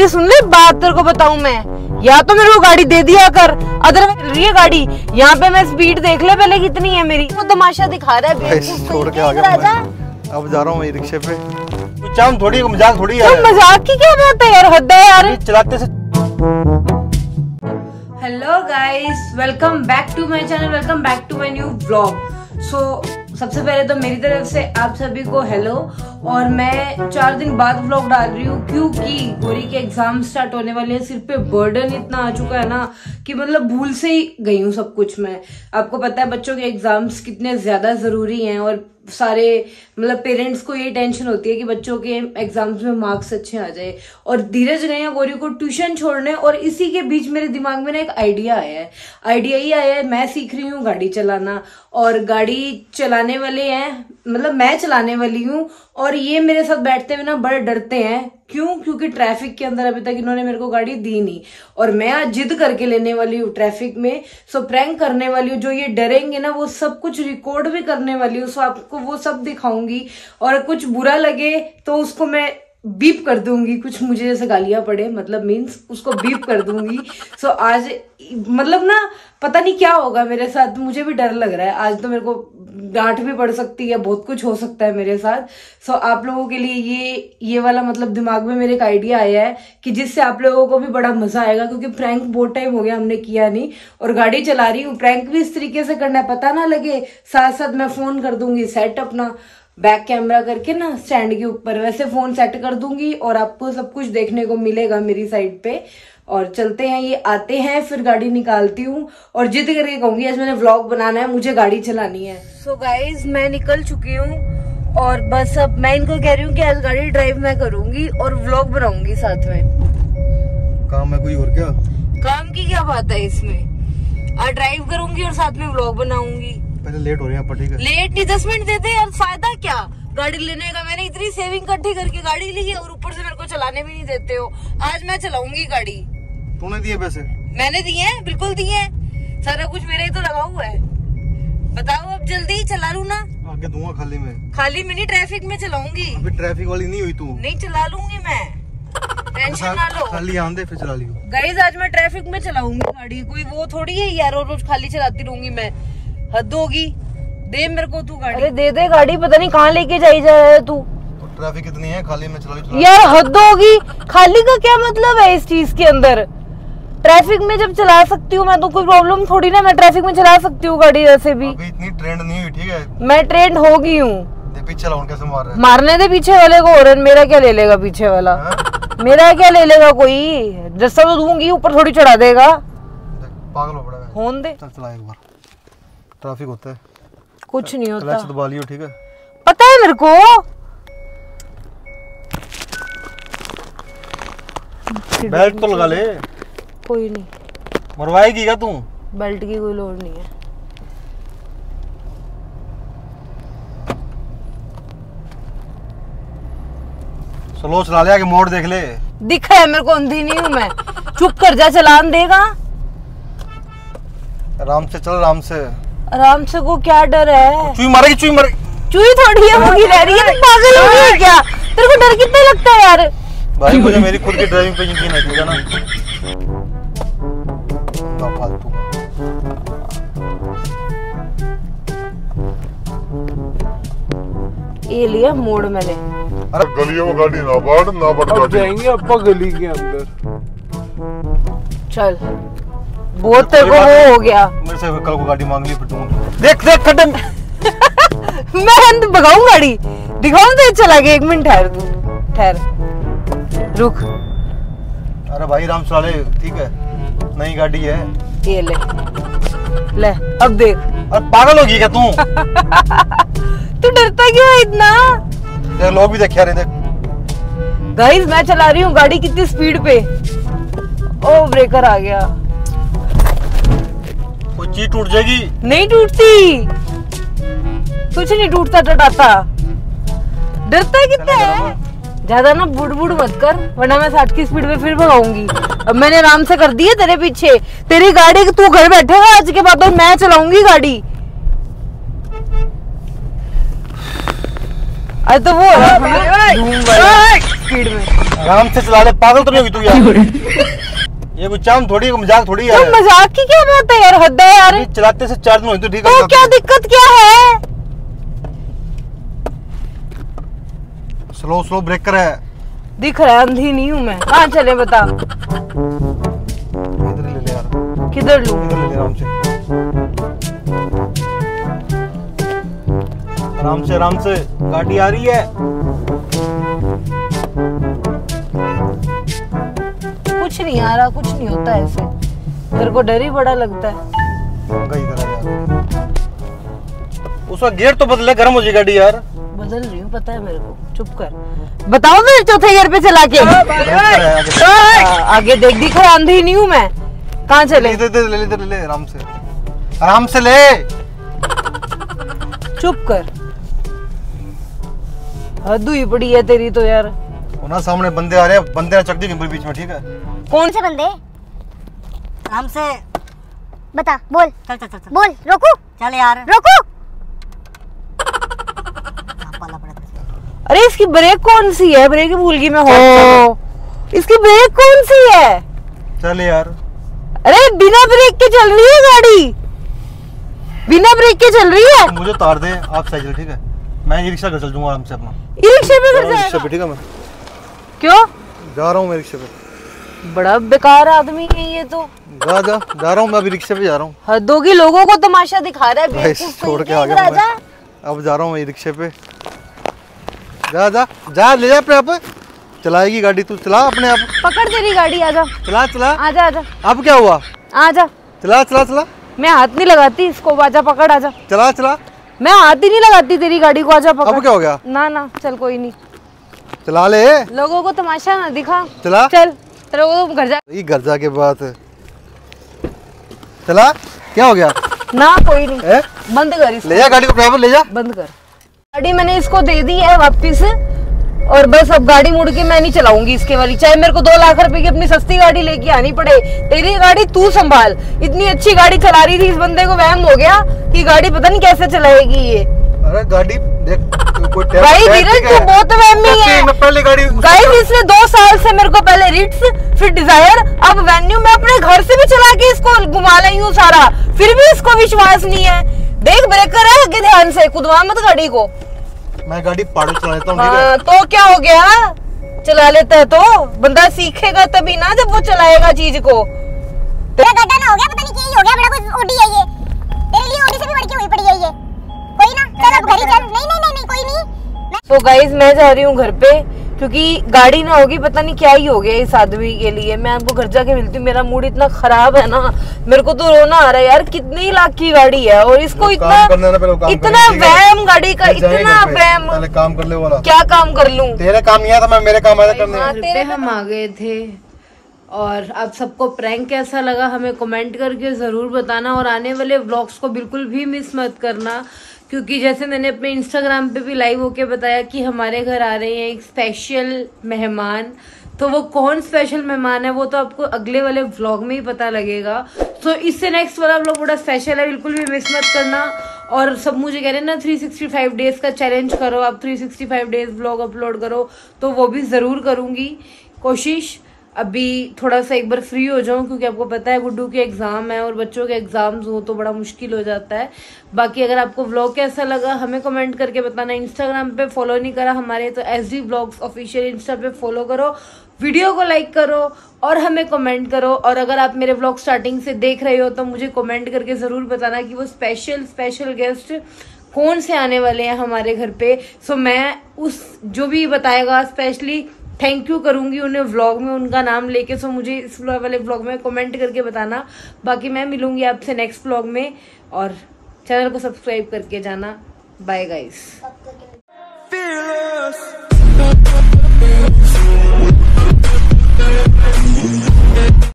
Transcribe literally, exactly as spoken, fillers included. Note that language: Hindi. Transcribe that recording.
मेरी सुन ले बात, तेरे को बताऊं मैं, या तो मेरे को गाड़ी दे दिया कर, अदरवाइज ये गाड़ी यहाँ पे मैं स्पीड देख ले पहले कितनी है मेरी। वो तमाशा दिखा रहा है, छोड़ के आ गया। अब जा रहा हूँ रिक्शे पे, थोड़ी मजाक थोड़ी है। तो मजाक की क्या बात है यार, हद है यार, चलाते से। Hello guys, welcome back to my channel, welcome back to my new vlog. So सबसे पहले तो मेरी तरफ से आप सभी को हेलो। और मैं चार दिन बाद व्लॉग डाल रही हूँ क्योंकि गोरी के एग्जाम स्टार्ट होने वाले हैं। सिर पे बर्डन इतना आ चुका है ना कि मतलब भूल से ही गई हूँ सब कुछ मैं। आपको पता है बच्चों के एग्जाम्स कितने ज्यादा जरूरी हैं और सारे मतलब पेरेंट्स को ये टेंशन होती है कि बच्चों के एग्जाम्स में मार्क्स अच्छे आ जाए। और धीरज ने गौरी को ट्यूशन छोड़ने, और इसी के बीच मेरे दिमाग में ना एक आइडिया आया है। आइडिया ही आया है, मैं सीख रही हूँ गाड़ी चलाना और गाड़ी चलाने वाले हैं, मतलब मैं चलाने वाली हूँ। और ये मेरे साथ बैठते हुए ना बड़े डरते हैं, क्यों? क्योंकि ट्रैफिक के अंदर अभी तक इन्होंने मेरे को गाड़ी दी नहीं, और मैं आज जिद करके लेने वाली हूँ ट्रैफिक में। सो प्रैंक करने वाली हूँ, जो ये डरेंगे ना वो सब कुछ रिकॉर्ड भी करने वाली हूँ। सो आपको वो सब दिखाऊंगी, और कुछ बुरा लगे तो उसको मैं बीप कर दूंगी, कुछ मुझे जैसे गालियां पड़े मतलब मीन्स उसको बीप कर दूंगी। सो आज मतलब ना पता नहीं क्या होगा मेरे साथ, मुझे भी डर लग रहा है। आज तो मेरे को डांट भी पड़ सकती है, बहुत कुछ हो सकता है मेरे साथ। सो आप लोगों के लिए ये ये वाला मतलब दिमाग में मेरे एक आइडिया आया है कि जिससे आप लोगों को भी बड़ा मजा आएगा, क्योंकि प्रैंक बहुत टाइम हो गया हमने किया नहीं। और गाड़ी चला रही हूँ, प्रैंक भी इस तरीके से करना है पता ना लगे। साथ साथ मैं फोन कर दूंगी सेट अपना बैक कैमरा करके ना स्टैंड के ऊपर, वैसे फोन सेट कर दूंगी और आपको सब कुछ देखने को मिलेगा मेरी साइड पे। और चलते हैं, ये आते हैं, फिर गाड़ी निकालती हूँ। और जिद करके कहूंगी आज मैंने व्लॉग बनाना है, मुझे गाड़ी चलानी है। सो so गाइज, मैं निकल चुकी हूँ और बस अब मैं इनको कह रही हूँ कि आज गाड़ी ड्राइव मैं करूंगी और व्लॉग बनाऊंगी साथ में। काम है कोई और क्या? काम की क्या बात है इसमें, आज ड्राइव करूंगी और साथ में व्लॉग बनाऊंगी। पहले लेट हो रहे हैं पर ठीक है। लेट नहीं, दस मिनट देते यार, फायदा क्या गाड़ी लेने का? मैंने इतनी सेविंग इकट्ठी करके गाड़ी ली है और ऊपर से मेरे को चलाने भी नहीं देते हो। आज मैं चलाऊंगी गाड़ी। तूने दिए पैसे? मैंने दिए हैं, बिल्कुल दिए हैं, सारा कुछ मेरा ही तो लगा हुआ है। बताओ अब जल्दी चला लू ना? आगे दूंगा खाली में, खाली में नहीं, ट्रैफिक में चलाऊंगी। अभी ट्रैफिक वाली नहीं हुई तू? नहीं, चला लूंगी मैं, टेंशन ना लो। खाली आंदे फिर चला लियो। गाइस आज मैं ट्रैफिक में चलाऊंगी गाड़ी, कोई वो थोड़ी है यार रोज खाली चलाती रहूंगी मैं, हद होगी। दे मेरे को तू गाड़ी। अरे दे दे गाड़ी, पता नहीं कहाँ लेके जाई जा रहा है तू। ट्रैफिक कितनी है, खाली में चला चला। यार हद होगी, खाली का क्या मतलब है इस चीज के अंदर? ट्रैफिक में जब चला सकती हूँ मैं तो कोई प्रॉब्लम थोड़ी ना, मैं ट्रैफिक में चला सकती हूँ गाड़ी। वैसे भी अभी इतनी ट्रेंड नहीं हुई, ठीक है? मैं ट्रेंड हो गई हूँ। दे पीछे वाला, कैसे मार रहा है? मारने दे पीछे वाले को, और मेरा क्या ले लेगा पीछे वाला? मेरा क्या ले लेगा कोई? जस्सा तो दूंगी, ऊपर थोड़ी चढ़ा देगा। पागल हो पड़ा है, फोन दे। चला एक बार, ट्रैफिक होता है, कुछ नहीं होता। क्लच दबा लियो, ठीक है? पता है मेरे को, बेल्ट तो लगा ले। कोई नहीं, मरवाएगी क्या तू? बेल्ट की कोई लोड नहीं है। स्लो चला ले, आगे मोड़ देख ले। दिख रहा है मेरे को, अंधी नहीं हूँ मैं। चुप कर जा, चलान देगा। आराम से चल, आराम से। आराम से को क्या डर है? चुई मारेगी, चुई मारेगी। चुई थोड़ी है, होगी रह रही है। तू पागल हो गया क्या? तेरे को डर कितना लगता है यार? भाई मुझे मेरी खुद की ड्राइविंग पे यकीन है, ठीक है ना? फालतू ये लिया मोड़ मैंने। अरे गलियों में गाड़ी ना बढ़, ना बढ़ गाड़ी। अब जाएंगे अपा गली के अंदर। चल बहुत तेरे को वो हो गया। मेरे से कल को गाड़ी मांग ली फिर तू। देख देख खटम मैं अंदर भगाऊं गाड़ी, दिखाऊं तो चला के। एक मिनट ठहर, ठहर रुक। अरे भाई राम साले, ठीक है, नई गाड़ी है ये, ले ले अब देख। अरे पागल हो गई क्या तू? तू डरता क्यों है इतना? देख लोग भी देखे रहे। देख गाइस, मैं चला रही हूँ गाड़ी कितनी स्पीड पे। ओ ब्रेकर आ गया, चीज टूट जाएगी। नहीं टूटती, कुछ नहीं टूटता टटाता। डरता है कितना है? ज्यादा ना बुड़ बुड़ मत कर, वरना मैं साठ की स्पीड में फिर भगाऊंगी। अब मैंने आराम से कर दिया तेरे पीछे, तेरी गाड़ी तू घर बैठेगा आज के बाद, और मैं चलाऊंगी गाड़ी। अरे तो वो स्पीड में आराम से चला ले, पागल तो नहीं होगी तू यार। ये कोई चाम थोड़ी, मजाक थोड़ी है। तो मजाक की क्या बात है यार, हद है यार। चलाते से चार्ज में हो तो ठीक है, क्या दिक्कत क्या है। स्लो स्लो ब्रेक कर है, दिख रहा है, अंधी नहीं हूँ मैं। कहाँ चले बता, इधर ले ले यार। किधर लूँ? इधर ले ले, आराम से आराम से आराम से। गाड़ी आ रही है, कुछ नहीं आ रहा, कुछ नहीं होता ऐसे। तेरे को डर ही बड़ा लगता है। उसका गियर तो बदले, गर्म हो जाएगी गाड़ी यार। बदल रही हूँ, पता है मेरे को। चुप कर, बताओ ना चौथे गियर पे चला के। आगे देख, दिख रहा, अंधी नहीं हूँ मैं। कहाँ चले? ले ले ले ले ले, आराम से आराम से ले। चुप कर, हद हुई पड़ी है तेरी तो यार। ना सामने बंदे आ रहे हैं, बंदे आ चकती नहीं बीच में, ठीक है? कौन से बंदे? आराम से बता, बोल। चल चल चल, चल। बोल, रोको। चल यार, रोको। अरे इसकी ब्रेक कौन सी है? ब्रेक भूल गई मैं। हो, इसकी ब्रेक कौन सी है? चल यार। अरे बिना ब्रेक के चल रही है गाड़ी, बिना ब्रेक के चल रही है। मुझे उतार दे आप साइकिल, ठीक है? मैं ई रिक्शा कर चल दूंगा आराम से अपना। ई रिक्शा पे कर जाएगा? ठीक है, मैं क्यों जा रहा हूँ मैं रिक्शे पे। बड़ा बेकार आदमी है ये तो। जा जा, जा रहा हूँ मैं अभी, रिक्शे पे जा रहा हूँ। हद होगी, लोगों को तमाशा दिखा रहा है। बेवकूफ, छोड़ के आ गया मैं। अब जा रहा हूँ मैं रिक्शे पे। जा जा जा, ले जा अपने आप। चलाएगी गाड़ी तू, चला अपने आप। पकड़ तेरी गाड़ी, आजा चला चला। आजा आजा, अब क्या हुआ? आजा चला चला चला। मैं हाथ नहीं लगाती इसको, आजा पकड़, आजा चला चला। मैं हाथ ही नहीं लगाती तेरी गाड़ी को, आजा पकड़। अब क्या हो गया? ना ना, चल कोई नहीं, चला ले। लोगों को तमाशा ना दिखा, चला चल। लोगों को घर जा, ये घर जा के बात। चला, क्या हो गया? ना कोई नहीं है? बंद कर इसको, ले जा गाड़ी को, ड्राइवर ले जा, बंद कर गाड़ी। मैंने इसको दे दी है वापस, और बस अब गाड़ी मुड़ के मैं नहीं चलाऊंगी इसके वाली, चाहे मेरे को दो लाख रुपए की अपनी सस्ती गाड़ी लेके आनी पड़े। तेरी गाड़ी तू संभाल, इतनी अच्छी गाड़ी चला रही थी। इस बंदे को वहम हो गया कि गाड़ी पता नहीं कैसे चलाएगी ये। अरे गाड़ी देख, कोई भाई धीरज तो बहुत वहमी है। मैं पहले गाड़ी, गाइस इसने दो साल से मेरे को पहले रिट्स, फिर डिजायर, अब वेन्यू। मैं अपने घर से भी चला के इसको घुमा लाई हूँ सारा, फिर भी इसको विश्वास नहीं है। देख ब्रेकर है आगे, ध्यान से कुदवा मत गाड़ी को। मैं गाड़ी पाड़े चला लेता हूं, ठीक है? तो क्या हो गया, चला लेता है तो बंदा सीखेगा तभी ना, जब वो चलाएगा चीज को। तेरा गड्ढा ना हो गया, पता नहीं क्या हो गया, बड़ा कुछ ओडी है ये। तेरे लिए ओडी से भी बड़की हुई पड़ी है ये। कोई ना, चल अब घर ही चल। नहीं नहीं नहीं, कोई नहीं। तो गाइस मैं जा रही हूं घर पे, क्योंकि गाड़ी ना होगी, पता नहीं क्या ही हो गया इस आदमी के लिए। मैं आपको घर जाके मिलती हूँ। मेरा मूड इतना खराब है ना, मेरे को तो रोना आ रहा है यार। कितने लाख की गाड़ी है और इसको इतना इतना वहम गाड़ी का, इतना वहम। काम कर ले वाला, क्या काम कर लूं? तेरा काम नहीं आता, मैं मेरे काम आया करने। हम आ गए थे। और आप सबको प्रैंक कैसा लगा हमें कमेंट करके जरूर बताना, और आने वाले व्लॉग्स को बिल्कुल भी मिस मत करना, क्योंकि जैसे मैंने अपने इंस्टाग्राम पे भी लाइव होके बताया कि हमारे घर आ रहे हैं एक स्पेशल मेहमान। तो वो कौन स्पेशल मेहमान है वो तो आपको अगले वाले व्लॉग में ही पता लगेगा। सो इससे नेक्स्ट वाला व्लॉग बड़ा स्पेशल है, बिल्कुल भी मिस मत करना। और सब मुझे कह रहे हैं ना थ्री सिक्सटी फाइव डेज का चैलेंज करो, आप three sixty five days vlog upload करो, तो वो भी ज़रूर करूँगी कोशिश। अभी थोड़ा सा एक बार फ्री हो जाऊं, क्योंकि आपको पता है गुड्डू के एग्ज़ाम है और बच्चों के एग्ज़ाम्स हो तो बड़ा मुश्किल हो जाता है। बाकी अगर आपको व्लॉग कैसा लगा हमें कमेंट करके बताना। इंस्टाग्राम पे फॉलो नहीं करा हमारे तो S G vlogs official Insta पे फॉलो करो, वीडियो को लाइक करो और हमें कमेंट करो। और अगर आप मेरे व्लॉग स्टार्टिंग से देख रहे हो तो मुझे कमेंट करके ज़रूर बताना कि वो स्पेशल स्पेशल गेस्ट कौन से आने वाले हैं हमारे घर पे। सो मैं उस जो भी बताएगा स्पेशली थैंक यू करूंगी उन्हें व्लॉग में, उनका नाम लेके। सो मुझे इस वाले व्लॉग में कमेंट करके बताना। बाकी मैं मिलूंगी आपसे नेक्स्ट व्लॉग में, और चैनल को सब्सक्राइब करके जाना। Bye guys.